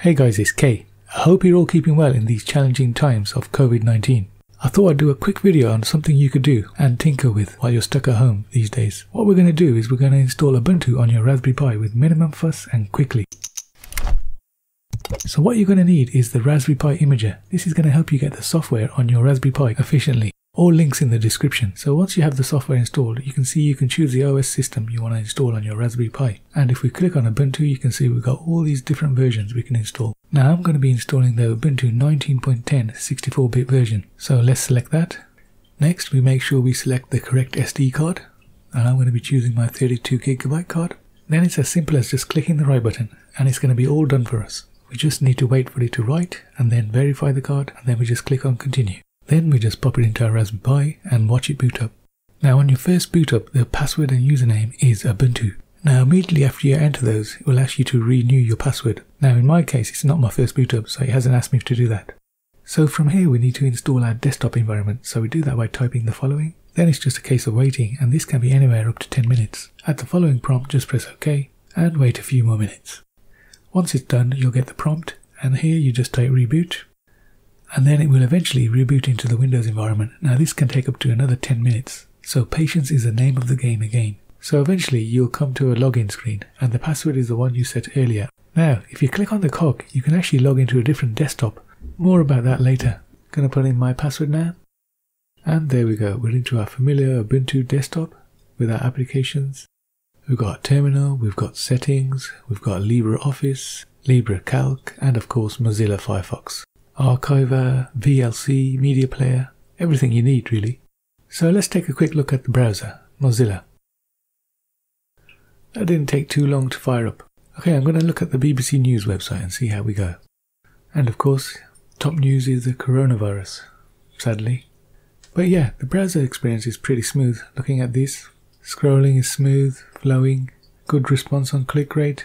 Hey guys, it's Kay. I hope you're all keeping well in these challenging times of COVID-19. I thought I'd do a quick video on something you could do and tinker with while you're stuck at home these days. What we're going to do is we're going to install Ubuntu on your Raspberry Pi with minimum fuss and quickly. So what you're going to need is the Raspberry Pi Imager. This is going to help you get the software on your Raspberry Pi efficiently. All links in the description. So once you have the software installed, you can see you can choose the OS system you want to install on your Raspberry Pi. And if we click on Ubuntu, you can see we've got all these different versions we can install. Now I'm going to be installing the Ubuntu 19.10 64-bit version. So let's select that. Next, we make sure we select the correct SD card. And I'm going to be choosing my 32GB card. Then it's as simple as just clicking the right button and it's going to be all done for us. We just need to wait for it to write and then verify the card and then we just click on continue. Then we just pop it into our Raspberry Pi and watch it boot up. Now on your first boot up, the password and username is Ubuntu. Now immediately after you enter those, it will ask you to renew your password. Now in my case, it's not my first boot up, so it hasn't asked me to do that. So from here we need to install our desktop environment, so we do that by typing the following. Then it's just a case of waiting, and this can be anywhere up to 10 minutes. At the following prompt, just press OK and wait a few more minutes. Once it's done, you'll get the prompt, and here you just type reboot. And then it will eventually reboot into the Windows environment. Now this can take up to another 10 minutes. So patience is the name of the game again. So eventually you'll come to a login screen and the password is the one you set earlier. Now if you click on the cog, you can actually log into a different desktop. More about that later. Gonna put in my password now. And there we go. We're into our familiar Ubuntu desktop with our applications. We've got terminal, we've got settings, we've got LibreOffice, LibreCalc and of course Mozilla Firefox. Archiver, VLC, media player, everything you need really. So let's take a quick look at the browser, Mozilla. That didn't take too long to fire up. Okay, I'm going to look at the BBC News website and see how we go. And of course, top news is the coronavirus, sadly. But yeah, the browser experience is pretty smooth looking at this. Scrolling is smooth, flowing, good response on click rate.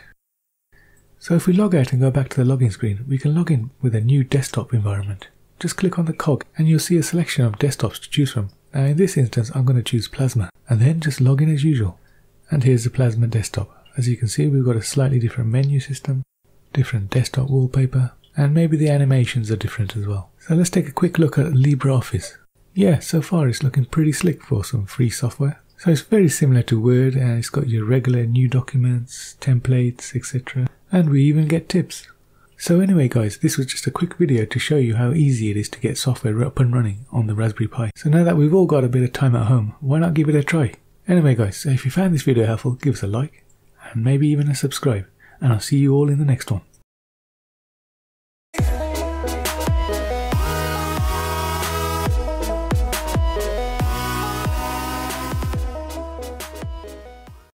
So if we log out and go back to the login screen, we can log in with a new desktop environment. Just click on the cog and you'll see a selection of desktops to choose from. Now in this instance, I'm going to choose Plasma and then just log in as usual. And here's the Plasma desktop. As you can see, we've got a slightly different menu system, different desktop wallpaper, and maybe the animations are different as well. So let's take a quick look at LibreOffice. Yeah, so far it's looking pretty slick for some free software. So it's very similar to Word and it's got your regular new documents, templates, etc. And we even get tips. So anyway guys, this was just a quick video to show you how easy it is to get software up and running on the Raspberry Pi. So now that we've all got a bit of time at home, why not give it a try? Anyway guys, so if you found this video helpful, give us a like and maybe even a subscribe. And I'll see you all in the next one.